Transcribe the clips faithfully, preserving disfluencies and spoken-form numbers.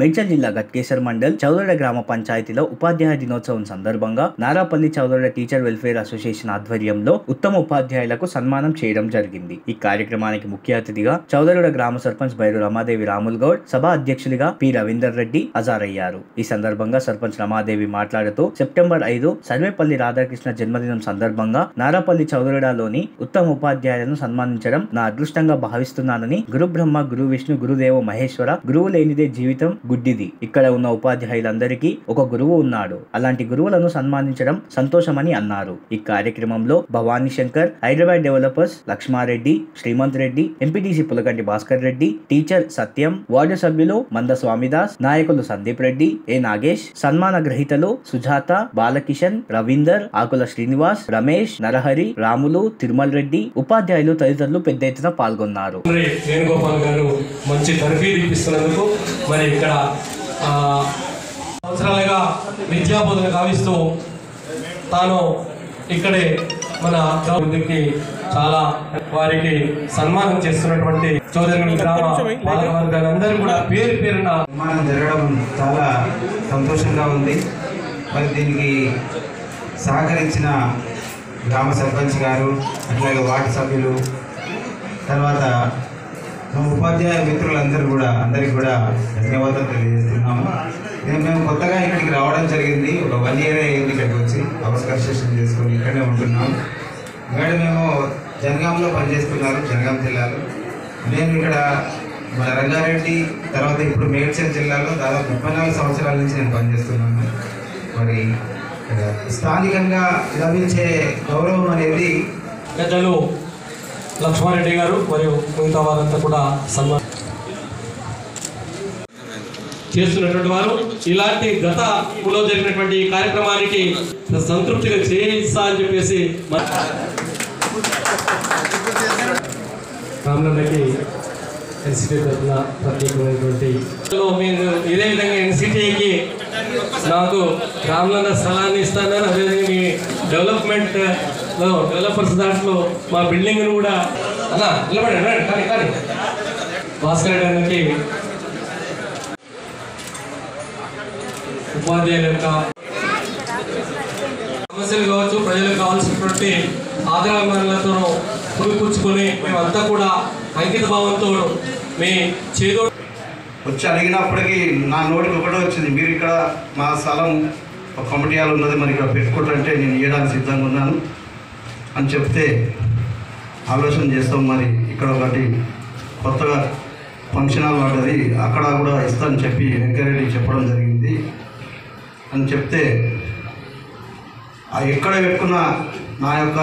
మేడ్చల్ జిల్లా గట్కేసర్ మండల్ చౌదడ గ్రామ పంచాయతీలో ఉపాధ్యాయ దినోత్సవం సందర్భంగా నారాపల్లి చౌదడ టీచర్ వెల్ఫేర్ అసోసియేషన్ ఆధ్వర్యంలో ఉత్తమ ఉపాధ్యాయులకు సన్మానం చేయడం జరిగింది। ఈ కార్యక్రమానికి ముఖ్య అతిథిగా చౌదడ గ్రామ సర్పంచ్ బైరు రమాదేవి రాముల్ గౌడ్, సభ అధ్యక్షులుగా పి రవీందర్ రెడ్డి హాజరయ్యారు। ఈ సందర్భంగా సర్పంచ్ రమాదేవి మాట్లాడుతూ సెప్టెంబర్ ఐదు సర్వేపల్లి రాధాకృష్ణ జన్మదినం సందర్భంగా నారాపల్లి చౌదడలోని ఉత్తమ ఉపాధ్యాయులను సన్మానించడం నా అదృష్టంగా భావిస్తున్నానని గురు బ్రహ్మ గురు విష్ణు గురుదేవ మహేశ్వర గురువు లేనిదే జీవితం గుడ్డిది, ఇక్కడ ఉన్న ఉపాధ్యాయులందరికీ ఒక గురువు ఉన్నాడు, అలాంటి గురువులను సన్మానించడం సంతోషమని అన్నారు। ఈ కార్యక్రమంలో Bhavani Shankar, Hyderabad developers Lakshma Reddy, Srimanth Reddy, MPTC Pulakanti Bhaskar Reddy, teacher Satyam, ward సభ్యులు మంద స్వామిదాస్, నాయకులు సందీప్ రెడ్డి, ఏ నాగేష్, సన్మాన గ్రహీతలు సుజాత, బాలకిషన్, రవీందర్, ఆకుల శ్రీనివాస్, రమేష్, నరహరి, రాములు, తిరుమల్ రెడ్డి, ఉపాధ్యాయులు తదితరులు పెద్ద ఎత్తున పాల్గొన్నారు। మంచి తర్ఫీదు ఇప్పిస్తున్నందుకు మరి ఇక్కడ సంవత్సరాలుగా విద్యాబోధన కావిస్తూ తాను ఇక్కడే మన ముందుకి చాలా వారికి సన్మానం చేస్తున్నటువంటి చౌదరి గ్రామ వర్గాలందరూ కూడా పేరు పేరున సన్మానం జరగడం చాలా సంతోషంగా ఉంది। మరి దీనికి సహకరించిన గ్రామ సర్పంచ్ గారు, అట్లాగే వార్డు సభ్యులు, తర్వాత ఉపాధ్యాయ మిత్రులందరూ కూడా అందరికీ కూడా ధన్యవాదాలు తెలియజేస్తున్నాము। నేను మేము కొత్తగా ఇక్కడికి రావడం జరిగింది, ఒక వన్ ఇయర్ అయింది ఇక్కడికి వచ్చి అబ్జర్వేషన్ చేసుకొని ఇక్కడే ఉంటున్నాం। ఇక్కడ మేము జనగాంలో పనిచేస్తున్నాము, జనగాం జిల్లాలో నేను ఇక్కడ మన రంగారెడ్డి తర్వాత ఇప్పుడు మేడ్చల్ జిల్లాలో దాదాపు ముప్పై నాలుగు సంవత్సరాల నుంచి నేను పనిచేస్తున్నాను। మరి స్థానికంగా లభించే గౌరవం అనేది ప్రజలు లక్ష్మారెడ్డి గారు మరియు మిగతా వారంతా కూడా సన్మానం చేస్తున్నటువంటి వారు ఇలాంటి గత కులో జరిగినటువంటి కార్యక్రమానికి సంతృప్తిగా చేయిస్తా అని చెప్పేసి రామలకి ఎన్సిటీ తరఫున ప్రత్యేకమైనటువంటి ఇదే విధంగా ఎన్సిటీకి నాకు రామలన్న స్థలాన్ని ఇస్తానని, అదేవిధంగా మీ డెవలప్మెంట్ డెవలపర్స్ దాంట్లో మా బిల్డింగ్ కూడా అలా నిలబడి కానీ కానీ భాస్కర్ గారికి ఉపాధ్యాయుల యొక్క సమస్యలు కావచ్చు, ప్రజలకు కావాల్సినటువంటి ఆదరణలతో పురిపుచ్చుకొని మేమంతా కూడా అంకిత భావంతో మీ చేదో వచ్చి అడిగినప్పటికీ నా నోటికి ఒకటే వచ్చింది, మీరు ఇక్కడ మా స్థలం ఒక కమిటీ హాల్ ఉన్నది, మరి ఇక్కడ పెట్టుకుంటుంటే నేను ఇవ్వడానికి సిద్ధంగా ఉన్నాను అని చెప్తే ఆలోచన చేస్తాం, మరి ఇక్కడ ఒకటి కొత్తగా ఫంక్షన్ హాల్ ఉంటుంది అక్కడ కూడా ఇస్తానని చెప్పి వెంకరెడ్డి చెప్పడం జరిగింది అని చెప్తే ఎక్కడ పెట్టుకున్న నా యొక్క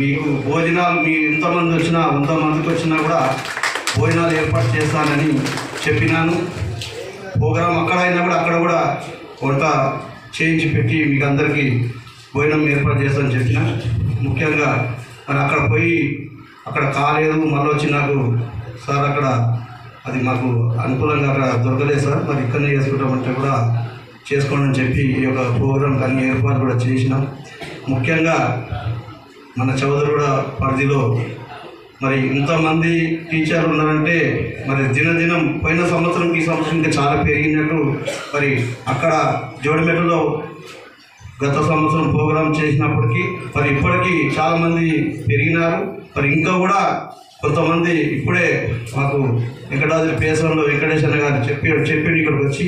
మీకు భోజనాలు మీ ఎంతమంది వచ్చినా వంద మందికి వచ్చినా కూడా భోజనాలు ఏర్పాటు చేస్తానని చెప్పినాను। ప్రోగ్రాం అక్కడ అయినా కూడా అక్కడ కూడా వంట చేయించి పెట్టి మీకు అందరికీ భోజనం ఏర్పాటు చేస్తామని చెప్పిన, ముఖ్యంగా మరి అక్కడ పోయి అక్కడ కాలేదు మళ్ళీ వచ్చి నాకు సార్ అక్కడ అది మాకు అనుకూలంగా అక్కడ దొరకలేదు సార్, మరి ఇక్కడనే చేసుకుంటామంటే కూడా చేసుకోండి అని చెప్పి ఈ యొక్క ప్రోగ్రాంకి అన్ని ఏర్పాటు కూడా చేసినాం। ముఖ్యంగా మన చౌదరుడ పరిధిలో మరి ఇంతమంది టీచర్లు ఉన్నారంటే మరి దినదినం పోయిన సంవత్సరం ఈ సంవత్సరం ఇంకా చాలా పెరిగినట్టు, మరి అక్కడ జోడిమెట్టలో గత సంవత్సరం ప్రోగ్రాం చేసినప్పటికీ మరి ఇప్పటికీ చాలామంది పెరిగినారు, మరి ఇంకా కూడా కొంతమంది ఇప్పుడే మాకు వెంకటాద్రి పేసంలో వెంకటేశ్వర గారు చెప్పి చెప్పి ఇక్కడికి వచ్చి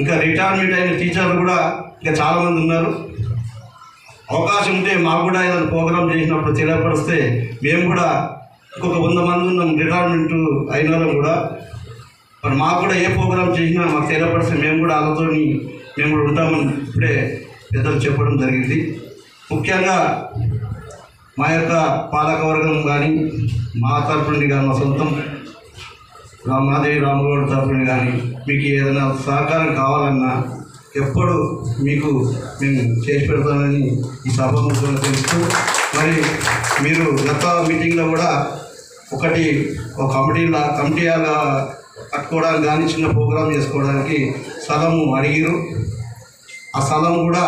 ఇంకా రిటైర్మెంట్ అయిన టీచర్లు కూడా ఇంకా చాలామంది ఉన్నారు। అవకాశం ఉంటే మాకు కూడా ఏదైనా ప్రోగ్రాం చేసినప్పుడు తెలియపరిస్తే మేము కూడా ఇంకొక వంద మంది ఉన్నాం రిటైర్మెంట్ అయిన వాళ్ళం కూడా, మరి మాకు కూడా ఏ ప్రోగ్రాం చేసినా మాకు తెలియపరిస్తే మేము కూడా వాళ్ళతో మేము కూడా ఉంటామని ఇప్పుడే పెద్దలు చెప్పడం జరిగింది। ముఖ్యంగా మా యొక్క పాలకవర్గం కానీ మా తరఫుని కానీ మా సొంతం రామాదేవి రామగౌడ్ తరఫుని కానీ మీకు ఏదైనా సహకారం కావాలన్నా ఎప్పుడు మీకు మేము చేసి పెడతామని ఈ సభ ముఖ్యంగా తెలుస్తూ, మరి మీరు గత మీటింగ్లో కూడా ఒకటి ఒక కమిటీలా కమిటీ అలా కట్టుకోవడానికి కానీ చిన్న ప్రోగ్రాం చేసుకోవడానికి స్థలము అడిగిరు, ఆ స్థలం కూడా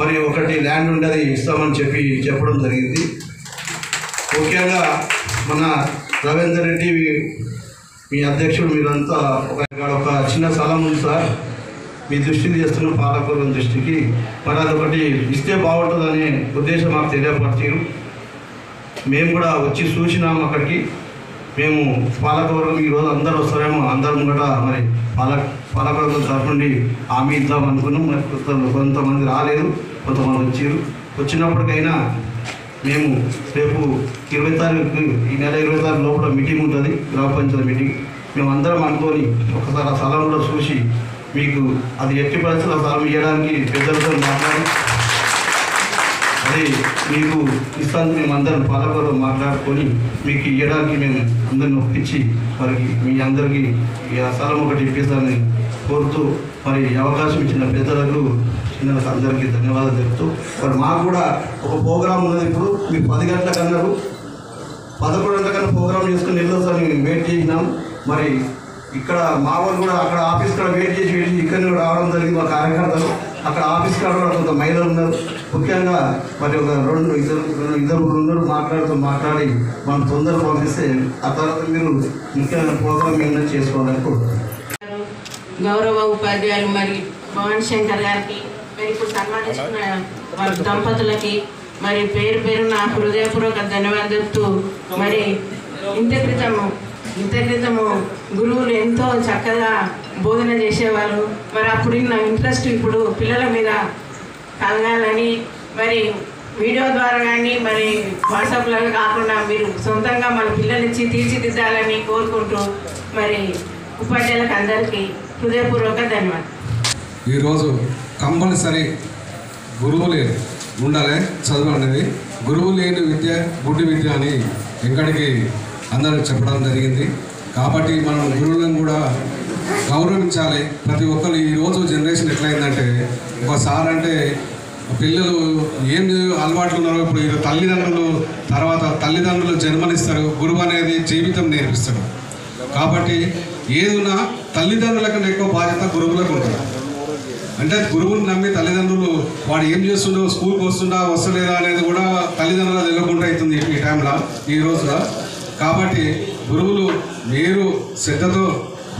మరి ఒకటి ల్యాండ్ ఉండేది ఇస్తామని చెప్పి చెప్పడం జరిగింది। ముఖ్యంగా మన రవీందర్ రెడ్డి మీ అధ్యక్షుడు మీరంతా ఒక ఒక చిన్న సలహా ఉంది సార్ మీ దృష్టికి చేస్తున్న పాలకవర్గం దృష్టికి మరి అదొకటి ఇస్తే బాగుంటుందనే ఉద్దేశం మాకు తెలియపరిచారు మేము కూడా వచ్చి చూసినాము అక్కడికి మేము పాలకవర్గం ఈరోజు అందరూ వస్తారేమో అందరం కూడా మరి పాలక పాలకవర్గం తరపుండి హామీ ఇద్దాం అనుకున్నాం మరి కొంతమంది రాలేదు కొంతమంది వచ్చారు వచ్చినప్పటికైనా మేము రేపు ఇరవై తారీఖు ఈ నెల ఇరవై తారీఖు లోపల మీటింగ్ ఉంటుంది గ్రామ పంచాయతీ మీటింగ్ మేమందరం అనుకొని ఒకసారి ఆ స్థలం కూడా చూసి మీకు అది ఎట్టి పరిస్థితుల్లో స్థలం ఇవ్వడానికి పెద్దలతో మాట్లాడి అది మీకు ఇస్తాను మేమందరం పాలకవర్గం మాట్లాడుకొని మీకు ఇవ్వడానికి మేము అందరిని ఒప్పించి వారికి మీ అందరికీ ఆ స్థలం ఒకటి ఇప్పిస్తానని కోరుతూ మరి అవకాశం ఇచ్చిన పెద్దలకు చిన్నలకు అందరికీ ధన్యవాదాలు చెప్తూ మరి మాకు కూడా ఒక ప్రోగ్రాం ఉన్నది ఇప్పుడు మీకు పది గంటల కన్నారు పదకొండు గంటల కన్నా ప్రోగ్రాం చేసుకుని వెళ్ళొస్తాను వెయిట్ చేసినాం మరి ఇక్కడ మా వాళ్ళు కూడా అక్కడ ఆఫీస్ కూడా వెయిట్ చేసి వెయిట్ చేసి ఇక్కడ కూడా రావడం జరిగింది మా కార్యకర్తలు అక్కడ ఆఫీస్ కాడ కూడా కొంత మహిళలు ఉన్నారు ముఖ్యంగా మరి ఒక రెండు ఇద్దరు ఇద్దరు ఉన్నారు మాట్లాడుతూ మాట్లాడి మనం తొందరగా పంపిస్తే ఆ తర్వాత మీరు ముఖ్యంగా ప్రోగ్రాం ఏమైనా చేసుకోవాలని కోరుతున్నారు గౌరవ ఉపాధ్యాయులు మరి భవన్ శంకర్ గారికి మరి ఇప్పుడు సన్మానించుకున్న వారి దంపతులకి మరి పేరు పేరు నా హృదయపూర్వక ధన్యవాదాలు చెప్తూ మరి ఇంత క్రితము ఇంత క్రితము గురువులు ఎంతో చక్కగా బోధన చేసేవారు మరి అప్పుడున్న ఇంట్రెస్ట్ ఇప్పుడు పిల్లల మీద కలగాలని మరి వీడియో ద్వారా కానీ మరి వాట్సాప్లో కాకుండా మీరు సొంతంగా మన పిల్లలిచ్చి తీర్చిదిద్దాలని కోరుకుంటూ మరి ఉపాధ్యాయులకు అందరికీ హృదయపూర్వక ధన్యవాదాలు. ఈరోజు కంపల్సరీ గురువులే ఉండాలి చదువు అనేది గురువు లేని విద్య గుడ్డి విద్య అని ఇక్కడికి అందరూ చెప్పడం జరిగింది కాబట్టి మనం గురువులను కూడా గౌరవించాలి. ప్రతి ఒక్కరు ఈరోజు జనరేషన్ ఎట్లయిందంటే ఒక సార్ అంటే పిల్లలు ఏం అలవాట్లు ఉన్నారో ఇప్పుడు తల్లిదండ్రులు తర్వాత తల్లిదండ్రులు జన్మనిస్తారు గురువు అనేది జీవితం నేర్పిస్తారు కాబట్టి ఏదున్నా తల్లిదండ్రుల కన్నా ఎక్కువ బాధ్యత గురువులకు ఉంటుంది. అంటే గురువుని నమ్మి తల్లిదండ్రులు వాడు ఏం చేస్తుండో స్కూల్కి వస్తుండా వస్తలేదా అనేది కూడా తల్లిదండ్రులు తెలియకుండా అవుతుంది ఈ టైంలో ఈ రోజులో. కాబట్టి గురువులు మీరు శ్రద్ధతో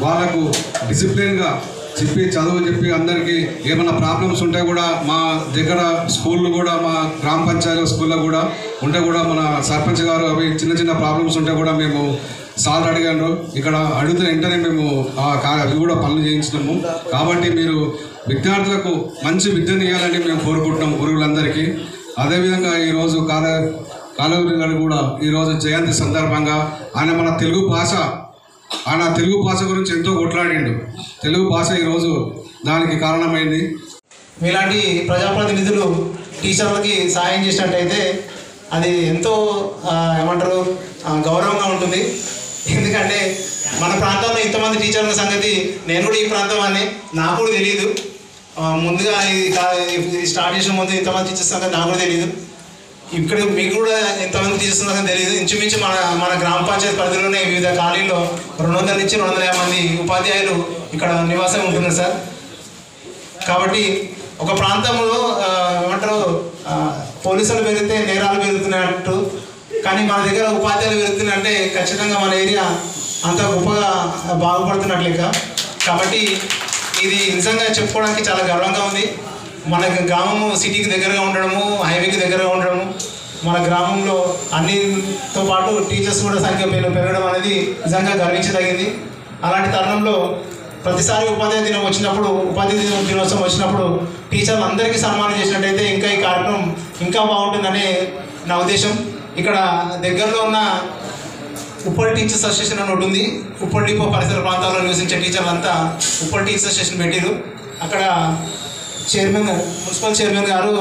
వాళ్ళకు డిసిప్లిన్గా చెప్పి చదువు చెప్పి అందరికీ ఏమైనా ప్రాబ్లమ్స్ ఉంటే కూడా మా దగ్గర స్కూళ్ళు కూడా మా గ్రామ పంచాయతీ స్కూల్లో కూడా ఉంటే కూడా మన సర్పంచ్ గారు అవి చిన్న చిన్న ప్రాబ్లమ్స్ ఉంటే కూడా మేము సార్ అడిగాను ఇక్కడ అడిగితే వెంటనే మేము అవి కూడా పనులు చేయించినాము. కాబట్టి మీరు విద్యార్థులకు మంచి విద్యను ఇవ్వాలని మేము కోరుకుంటున్నాం గురువులందరికీ. అదేవిధంగా ఈరోజు కాల కాలూరి గారు కూడా ఈరోజు జయంతి సందర్భంగా ఆయన మన తెలుగు భాష ఆయన తెలుగు భాష గురించి ఎంతో కొట్లాడిండు. తెలుగు భాష ఈరోజు దానికి కారణమైంది. మీలాంటి ప్రజాప్రతినిధులు టీచర్లకి సహాయం చేసినట్టయితే అది ఎంతో ఏమంటారు గౌరవంగా ఉంటుంది. ఎందుకంటే మన ప్రాంతంలో ఇంతమంది టీచర్ల సంగతి నేను కూడా ఈ ప్రాంతం అని నాకు కూడా తెలియదు. ముందుగా ఇది స్టార్ట్ చేసిన ముందు ఇంతమంది టీచర్స్ సంగతి నాకు కూడా తెలియదు. ఇక్కడ మీకు కూడా ఎంతమంది టీచర్స్ సంగతి తెలియదు. ఇంచుమించు మన మన గ్రామ పంచాయతీ పరిధిలోనే వివిధ కాలేజీలో రెండు వందల నుంచి రెండు వందల యాభై మంది ఉపాధ్యాయులు ఇక్కడ నివాసం ఉంటున్నారు సార్. కాబట్టి ఒక ప్రాంతంలో ఏమంటారు పోలీసులు పెరిగితే నేరాలు పెరుగుతున్నట్టు కానీ మన దగ్గర ఉపాధ్యాయులు పెరుగుతున్నంటే ఖచ్చితంగా మన ఏరియా అంత గొప్పగా బాగుపడుతున్నట్లేక కాబట్టి ఇది నిజంగా చెప్పుకోవడానికి చాలా గర్వంగా ఉంది. మన గ్రామము సిటీకి దగ్గరగా ఉండడము హైవేకి దగ్గరగా ఉండడము మన గ్రామంలో అన్నితో పాటు టీచర్స్ కూడా సంఖ్య పెరగడం అనేది నిజంగా గర్వించదగింది. అలాంటి తరుణంలో ప్రతిసారి ఉపాధ్యాయ దినం వచ్చినప్పుడు ఉపాధ్యాయ దినోత్సవం వచ్చినప్పుడు టీచర్లు అందరికీ సన్మానం చేసినట్టయితే ఇంకా ఈ కార్యక్రమం ఇంకా బాగుంటుందనే నా ఉద్దేశం. ఇక్కడ దగ్గరలో ఉన్న ఉప్పల్ టీచర్స్ అసోసియేషన్ అని ఉంటుంది. ఉప్పల్ డిపో పరిసర ప్రాంతాల్లో నివసించే టీచర్లు అంతా ఉప్పల్ టీచర్స్ అసోసియేషన్ పెట్టారు. అక్కడ చైర్మన్ మున్సిపల్ చైర్మన్ గారు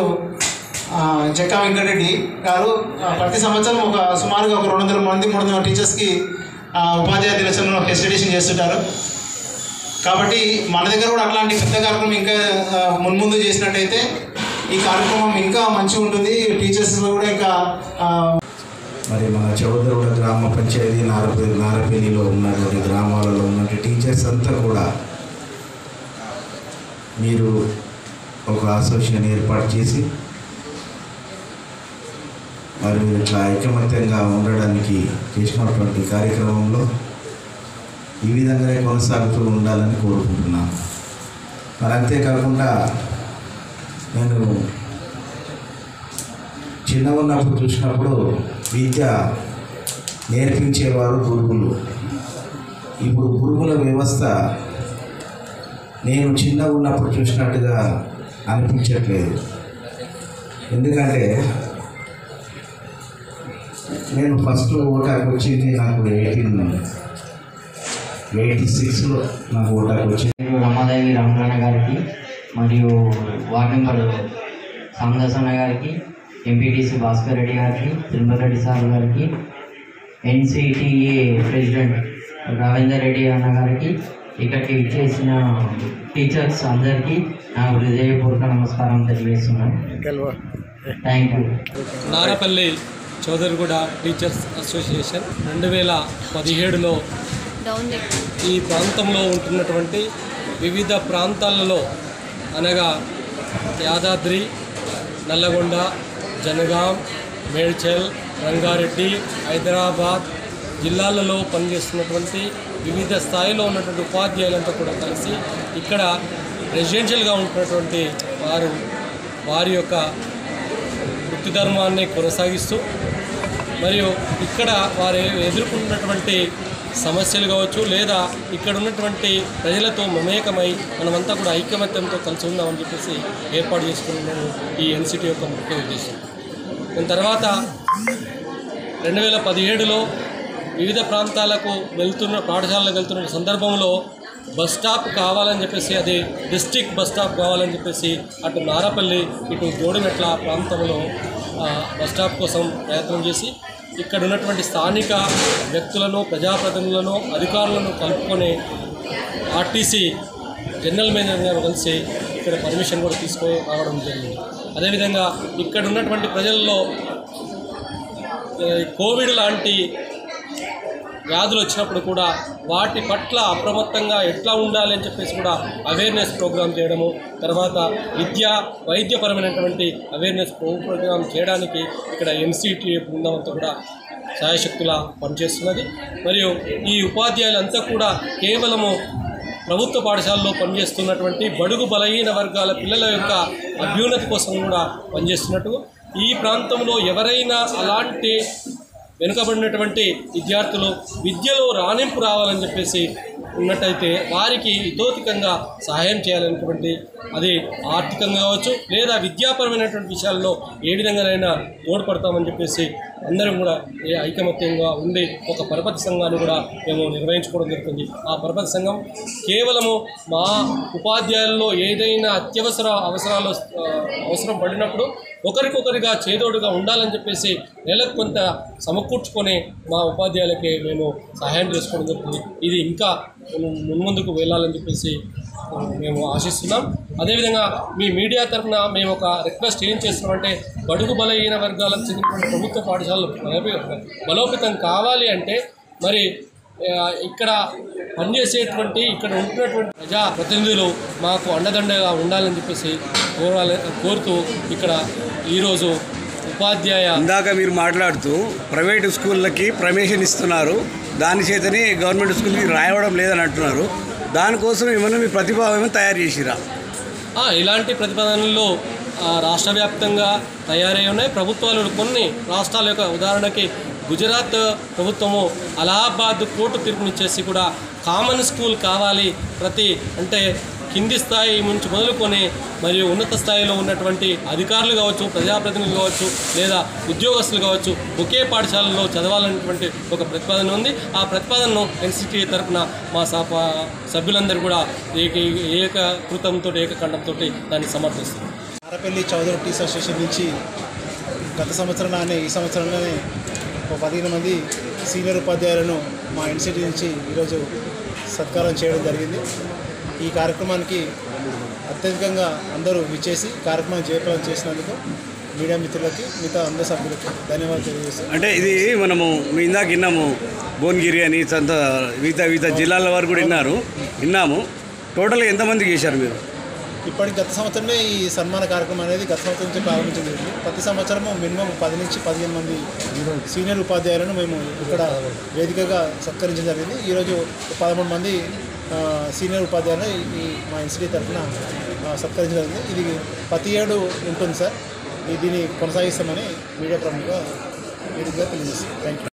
జక్కా వెంకటరెడ్డి గారు ప్రతి సంవత్సరం ఒక సుమారుగా ఒక రెండు వందల మంది మూడు వందల టీచర్స్కి ఉపాధ్యాయ దినోత్సవంలో ఫెసిలిటేషన్ చేస్తుంటారు. కాబట్టి మన దగ్గర కూడా అట్లాంటి పెద్ద కార్యక్రమం ఇంకా మున్ముందు చేసినట్టయితే ఈ కార్యక్రమం ఇంకా మంచిగా ఉంటుంది. టీచర్స్ కూడా ఇంకా మరి మన చౌదరుడ గ్రామ పంచాయతీ నారపల్లి నారపల్లిలో ఉన్నటువంటి గ్రామాలలో ఉన్నటువంటి టీచర్స్ అంతా కూడా మీరు ఒక అసోసియేషన్ ఏర్పాటు చేసి మరి ఇట్లా ఐకమత్యంగా ఉండడానికి చేసినటువంటి కార్యక్రమంలో ఈ విధంగానే కొనసాగుతూ ఉండాలని కోరుకుంటున్నాను. మరి అంతేకాకుండా నేను చిన్న ఉన్నప్పుడు చూసినప్పుడు విద్య నేర్పించేవారు గురువులు. ఇప్పుడు గురువుల వ్యవస్థ నేను చిన్న ఉన్నప్పుడు చూసినట్టుగా అనిపించట్లేదు. ఎందుకంటే నేను ఫస్ట్ ఓటాకు వచ్చింది నాకు ఎయిటీన్ ఎయిటీ సిక్స్లో నాకు ఓటాకు వచ్చింది. రమాదేవి రమణ గారికి మరియు వార్డు మెంబర్ సామదాసన్న గారికి, ఎంపీటీసీ భాస్కర్ రెడ్డి గారికి, తిరుమల రెడ్డి సార్ గారికి, ఎన్సిటిఏ ప్రెసిడెంట్ రవీందర్ రెడ్డి అన్న గారికి, ఇక్కడికి ఇచ్చేసిన టీచర్స్ అందరికీ నా హృదయపూర్వక నమస్కారం తెలియజేస్తున్నాను. Thank you. Narapalli Chowdariguda teachers association రెండు వేల పదిహేడులో ఈ ప్రాంతంలో ఉంటున్నటువంటి వివిధ ప్రాంతాలలో అనగా యాదాద్రి, నల్లగొండ, జనగాం, మేడ్చల్, రంగారెడ్డి, హైదరాబాద్ జిల్లాలలో పనిచేస్తున్నటువంటి వివిధ స్థాయిలో ఉన్నటువంటి ఉపాధ్యాయులంతా కూడా కలిసి ఇక్కడ రెసిడెన్షియల్గా ఉంటున్నటువంటి వారు వారి యొక్క వృత్తి ధర్మాన్ని కొనసాగిస్తూ మరియు ఇక్కడ వారు ఎదుర్కొన్నటువంటి సమస్యలు కావచ్చు లేదా ఇక్కడ ఉన్నటువంటి ప్రజలతో మమేకమై మనమంతా కూడా ఐకమత్యంతో కలిసి ఉందామని చెప్పేసి ఏర్పాటు చేసుకున్నాము ఈ ఎన్సిటీ యొక్క ముఖ్య ఉద్దేశం. దాని తర్వాత రెండు వేల పదిహేడులో వివిధ ప్రాంతాలకు వెళ్తున్న పాఠశాలకు వెళ్తున్న సందర్భంలో బస్ స్టాప్ కావాలని చెప్పేసి అది డిస్ట్రిక్ట్ బస్ స్టాప్ కావాలని చెప్పేసి అటు నారపల్లి ఇటు జోడిమెట్ల ప్రాంతంలో బస్ స్టాప్ కోసం ప్రయత్నం చేసి ఇక్కడ ఉన్నటువంటి స్థానిక వ్యక్తులను, ప్రజాప్రతినిధులను, అధికారులను కలుపుకొని ఆర్టీసీ జనరల్ మేనేజర్ గారు కలిసి ఇక్కడ పర్మిషన్ కూడా తీసుకొని రావడం జరిగింది. అదేవిధంగా ఇక్కడ ఉన్నటువంటి ప్రజల్లో కోవిడ్ లాంటి వ్యాధులు వచ్చినప్పుడు కూడా వాటి పట్ల అప్రమత్తంగా ఎట్లా ఉండాలి అని చెప్పేసి కూడా అవేర్నెస్ ప్రోగ్రామ్ చేయడము, తర్వాత విద్యా వైద్యపరమైనటువంటి అవేర్నెస్ ప్రోగ్రామ్ చేయడానికి ఇక్కడ ఎంసీటీ బృందం అంతా కూడా సాయశక్తులా పనిచేస్తున్నది. మరియు ఈ ఉపాధ్యాయులంతా కూడా కేవలము ప్రభుత్వ పాఠశాలలో పనిచేస్తున్నటువంటి బడుగు బలహీన వర్గాల పిల్లల యొక్క అభ్యున్నతి కోసం కూడా పనిచేస్తున్నట్టు, ఈ ప్రాంతంలో ఎవరైనా అలాంటి వెనుకబడినటువంటి విద్యార్థులు విద్యలో రాణింపు రావాలని చెప్పేసి ఉన్నట్టయితే వారికి హితోధికంగా సహాయం చేయాలనేటువంటి అది ఆర్థికంగా కావచ్చు లేదా విద్యాపరమైనటువంటి విషయాల్లో ఏ విధంగానైనా తోడ్పడతామని చెప్పేసి అందరం కూడా ఏ ఐకమత్యంగా ఉండి ఒక పరపతి సంఘాన్ని కూడా మేము నిర్వహించుకోవడం జరుగుతుంది. ఆ పరపతి సంఘం కేవలము మా ఉపాధ్యాయుల్లో ఏదైనా అత్యవసర అవసరాలు అవసరం పడినప్పుడు ఒకరికొకరిగా చేదోడుగా ఉండాలని చెప్పేసి నెలకు కొంత సమకూర్చుకొని మా ఉపాధ్యాయులకి మేము సహాయం చేసుకోవడం జరుగుతుంది. ఇది ఇంకా మున్ముందుకు వెళ్ళాలని చెప్పేసి మేము ఆశిస్తున్నాం. అదేవిధంగా మీ మీడియా తరఫున మేము ఒక రిక్వెస్ట్ ఏం చేస్తున్నామంటే, బడుగు బలహీన వర్గాలకు చెందినటువంటి ప్రభుత్వ పాఠశాలలు బలోపేతం కావాలి అంటే మరి ఇక్కడ పనిచేసేటువంటి ఇక్కడ ఉంటున్నటువంటి ప్రజాప్రతినిధులు మాకు అండదండగా ఉండాలని చెప్పేసి కోరాలి కోరుతూ ఇక్కడ ఈరోజు ఉపాధ్యాయ ఇందాక మీరు మాట్లాడుతూ ప్రైవేటు స్కూళ్ళకి ప్రమేషన్ ఇస్తున్నారు, దాని చేతనే గవర్నమెంట్ స్కూల్కి రాయవడం లేదని అంటున్నారు. దానికోసం ఏమైనా మీ ప్రతిపాదన తయారు చేసిరా? ఇలాంటి ప్రతిపాదనలు రాష్ట్ర వ్యాప్తంగా తయారై ఉన్నాయి. ప్రభుత్వాలు కొన్ని రాష్ట్రాల యొక్క ఉదాహరణకి గుజరాత్ ప్రభుత్వము అలహాబాద్ కోర్టు తీర్పునిచ్చేసి కూడా కామన్ స్కూల్ కావాలి ప్రతి అంటే కింది స్థాయి నుంచి మొదలుకొని మరియు ఉన్నత స్థాయిలో ఉన్నటువంటి అధికారులు కావచ్చు, ప్రజాప్రతినిధులు కావచ్చు లేదా ఉద్యోగస్తులు కావచ్చు ఒకే పాఠశాలలో చదవాలనేటువంటి ఒక ప్రతిపాదన ఉంది. ఆ ప్రతిపాదనను ఎన్సిటీ తరఫున మా సభ్యులందరూ కూడా ఏక ఏకకృతంతో ఏకఖండంతో దాన్ని సమర్థిస్తున్నారు. నారపల్లి చౌదరి టీచర్స్ అసోసియేషన్ నుంచి గత సంవత్సరంలోనే ఈ సంవత్సరంలోనే ఒక పదిహేను మంది సీనియర్ ఉపాధ్యాయులను మా ఎన్సిటీ నుంచి ఈరోజు సత్కారం చేయడం జరిగింది. ఈ కార్యక్రమానికి అత్యధికంగా అందరూ విచ్చేసి కార్యక్రమం జయప్రదం చేసినందుకు మీడియా మిత్రులకి మిగతా అందరి సభ్యులకి ధన్యవాదాలు తెలియజేస్తాను. అంటే ఇది మనము మీ ఇందాక విన్నాము, భువనగిరి అని అంత వివిధ వివిధ జిల్లాల వారు కూడా విన్నారు విన్నాము. టోటల్గా ఎంతమందికి చేశారు మీరు? ఇప్పటికి గత సంవత్సరమే ఈ సన్మాన కార్యక్రమం అనేది గత సంవత్సరం నుంచి ప్రారంభించింది। ప్రతి సంవత్సరము మినిమం పది నుంచి పదిహేను మంది సీనియర్ ఉపాధ్యాయులను మేము ఇక్కడ వేదికగా సత్కరించడం జరిగింది। ఈ రోజు పదమూడు మంది సీనియర్ ఉపాధ్యాయులను ఈ మా ఇన్స్టిట్యూట్ తరఫున సత్కరించడం జరిగింది। ఇది ప్రతి ఏడు ఉంటుంది సార్, దీన్ని కొనసాగిస్తామని మీడియా ప్రముఖంగా వేదికగా తెలియజేస్తాం। Thank you.